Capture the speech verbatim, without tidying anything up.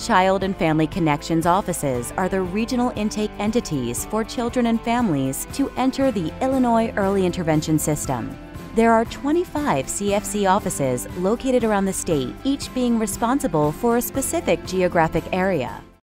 Child and Family Connections offices are the regional intake entities for children and families to enter the Illinois Early Intervention System. There are twenty-five C F C offices located around the state, each being responsible for a specific geographic area.